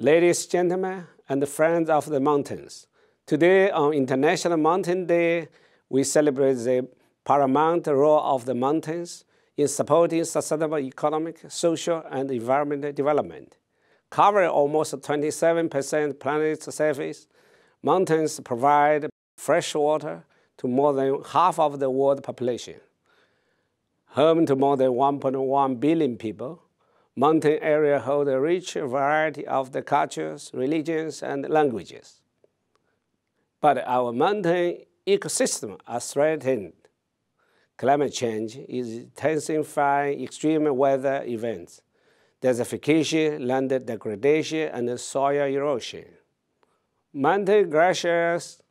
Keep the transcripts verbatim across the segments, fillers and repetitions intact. Ladies, gentlemen, and friends of the mountains, today on International Mountain Day, we celebrate the paramount role of the mountains in supporting sustainable economic, social, and environmental development. Covering almost twenty-seven percent of planet's surface, mountains provide fresh water to more than half of the world population. Home to more than one point one billion people, mountain areas hold a rich variety of the cultures, religions, and languages. But our mountain ecosystems are threatened. Climate change is intensifying extreme weather events, desertification, land degradation, and soil erosion. Mountain glaciers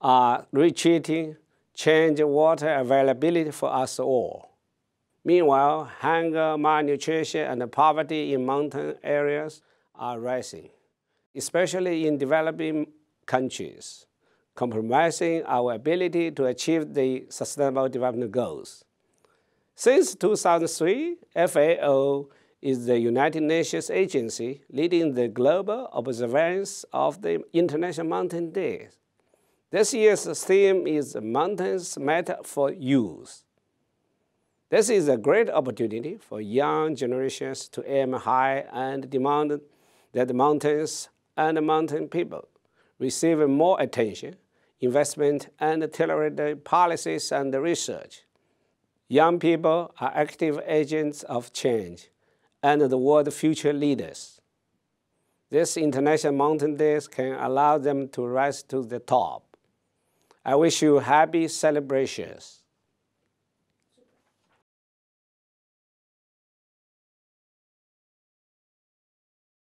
are retreating, changing water availability for us all. Meanwhile, hunger, malnutrition, and poverty in mountain areas are rising, especially in developing countries, compromising our ability to achieve the Sustainable Development Goals. Since two thousand three, F A O is the United Nations agency leading the global observance of the International Mountain Day. This year's theme is Mountains Matter for Youth. This is a great opportunity for young generations to aim high and demand that mountains and mountain people receive more attention, investment, and tailored policies and research. Young people are active agents of change and the world's future leaders. This International Mountain Day can allow them to rise to the top. I wish you happy celebrations.